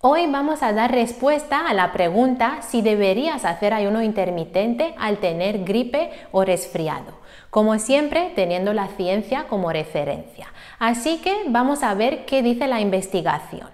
Hoy vamos a dar respuesta a la pregunta si deberías hacer ayuno intermitente al tener gripe o resfriado, como siempre teniendo la ciencia como referencia. Así que vamos a ver qué dice la investigación.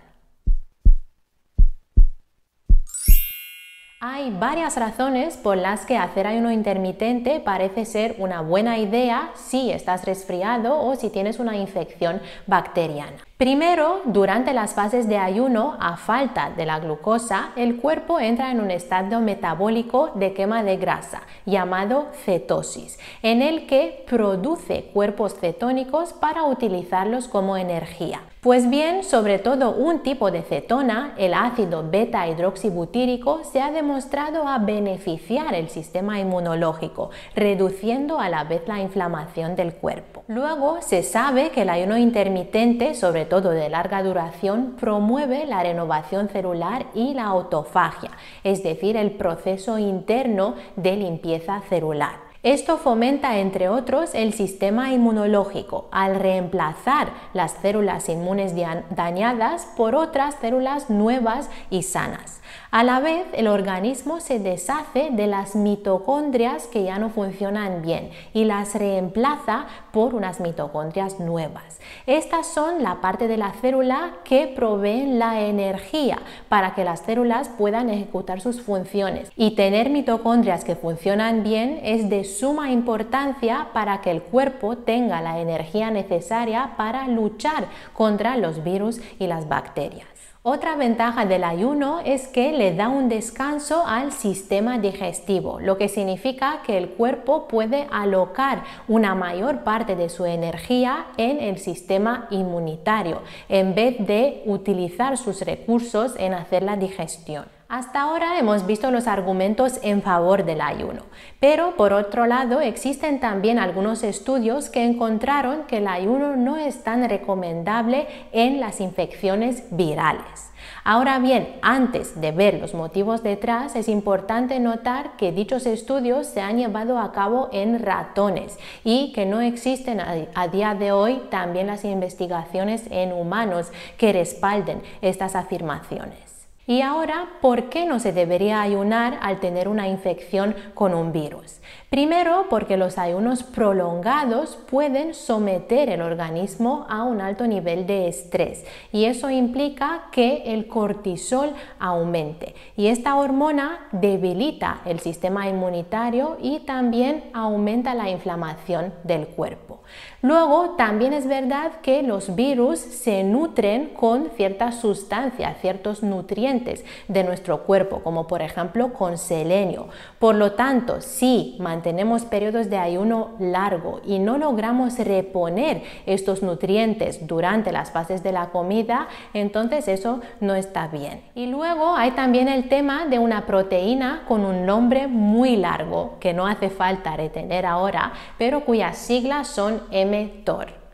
Hay varias razones por las que hacer ayuno intermitente parece ser una buena idea si estás resfriado o si tienes una infección bacteriana. Primero, durante las fases de ayuno, a falta de la glucosa, el cuerpo entra en un estado metabólico de quema de grasa, llamado cetosis, en el que produce cuerpos cetónicos para utilizarlos como energía. Pues bien, sobre todo un tipo de cetona, el ácido beta-hidroxibutírico, se ha demostrado a beneficiar el sistema inmunológico, reduciendo a la vez la inflamación del cuerpo. Luego, se sabe que el ayuno intermitente, sobre todo de larga duración, promueve la renovación celular y la autofagia, es decir, el proceso interno de limpieza celular. Esto fomenta, entre otros, el sistema inmunológico al reemplazar las células inmunes dañadas por otras células nuevas y sanas. A la vez, el organismo se deshace de las mitocondrias que ya no funcionan bien y las reemplaza por unas mitocondrias nuevas. Estas son la parte de la célula que proveen la energía para que las células puedan ejecutar sus funciones, y tener mitocondrias que funcionan bien es de suma importancia para que el cuerpo tenga la energía necesaria para luchar contra los virus y las bacterias. Otra ventaja del ayuno es que le da un descanso al sistema digestivo, lo que significa que el cuerpo puede alocar una mayor parte de su energía en el sistema inmunitario, en vez de utilizar sus recursos en hacer la digestión. Hasta ahora hemos visto los argumentos en favor del ayuno, pero por otro lado existen también algunos estudios que encontraron que el ayuno no es tan recomendable en las infecciones virales. Ahora bien, antes de ver los motivos detrás, es importante notar que dichos estudios se han llevado a cabo en ratones y que no existen a día de hoy también las investigaciones en humanos que respalden estas afirmaciones. Y ahora, ¿por qué no se debería ayunar al tener una infección con un virus? Primero, porque los ayunos prolongados pueden someter el organismo a un alto nivel de estrés, y eso implica que el cortisol aumente, y esta hormona debilita el sistema inmunitario y también aumenta la inflamación del cuerpo. Luego, también es verdad que los virus se nutren con ciertas sustancias, ciertos nutrientes de nuestro cuerpo, como por ejemplo con selenio. Por lo tanto, si mantenemos periodos de ayuno largo y no logramos reponer estos nutrientes durante las fases de la comida, entonces eso no está bien. Y luego hay también el tema de una proteína con un nombre muy largo que no hace falta retener ahora, pero cuyas siglas son mTOR.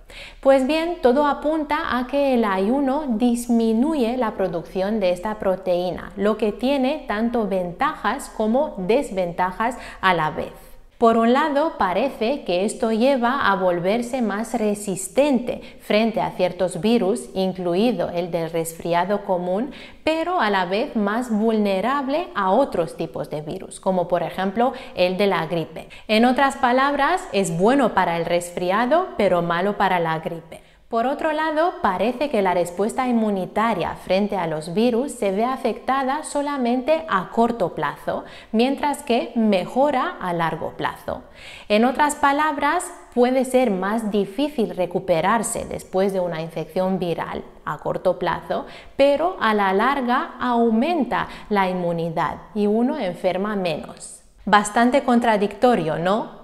Pues bien, todo apunta a que el ayuno disminuye la producción de esta proteína, lo que tiene tanto ventajas como desventajas a la vez. Por un lado, parece que esto lleva a volverse más resistente frente a ciertos virus, incluido el del resfriado común, pero a la vez más vulnerable a otros tipos de virus, como por ejemplo el de la gripe. En otras palabras, es bueno para el resfriado, pero malo para la gripe. Por otro lado, parece que la respuesta inmunitaria frente a los virus se ve afectada solamente a corto plazo, mientras que mejora a largo plazo. En otras palabras, puede ser más difícil recuperarse después de una infección viral a corto plazo, pero a la larga aumenta la inmunidad y uno enferma menos. Bastante contradictorio, ¿no?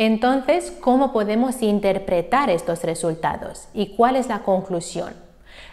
Entonces, ¿cómo podemos interpretar estos resultados? ¿Y cuál es la conclusión?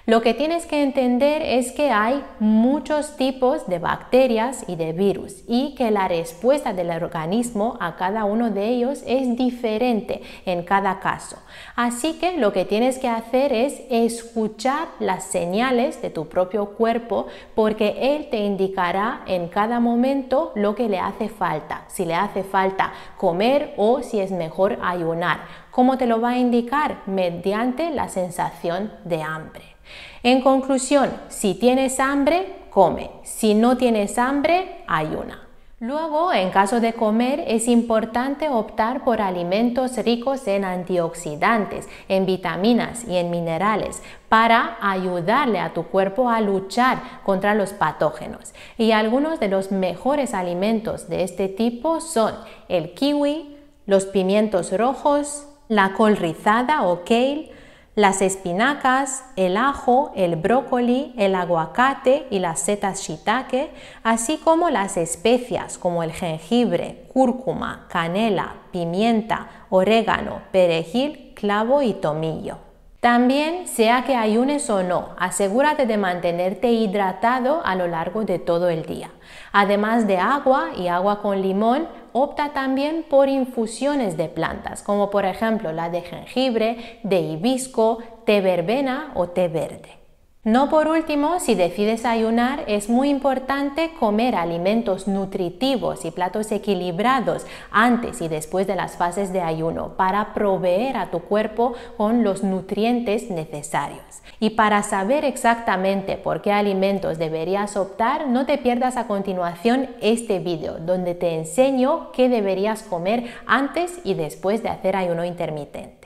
Lo que tienes que entender es que hay muchos tipos de bacterias y de virus, y que la respuesta del organismo a cada uno de ellos es diferente en cada caso. Así que lo que tienes que hacer es escuchar las señales de tu propio cuerpo, porque él te indicará en cada momento lo que le hace falta, si le hace falta comer o si es mejor ayunar. ¿Cómo te lo va a indicar? Mediante la sensación de hambre. En conclusión, si tienes hambre, come. Si no tienes hambre, ayuna. Luego, en caso de comer, es importante optar por alimentos ricos en antioxidantes, en vitaminas y en minerales para ayudarle a tu cuerpo a luchar contra los patógenos. Y algunos de los mejores alimentos de este tipo son el kiwi, los pimientos rojos, la col rizada o kale, las espinacas, el ajo, el brócoli, el aguacate y las setas shiitake, así como las especias como el jengibre, cúrcuma, canela, pimienta, orégano, perejil, clavo y tomillo. También, sea que ayunes o no, asegúrate de mantenerte hidratado a lo largo de todo el día. Además de agua y agua con limón, opta también por infusiones de plantas, como por ejemplo la de jengibre, de hibisco, té verbena o té verde. No por último, si decides ayunar, es muy importante comer alimentos nutritivos y platos equilibrados antes y después de las fases de ayuno para proveer a tu cuerpo con los nutrientes necesarios. Y para saber exactamente por qué alimentos deberías optar, no te pierdas a continuación este vídeo donde te enseño qué deberías comer antes y después de hacer ayuno intermitente.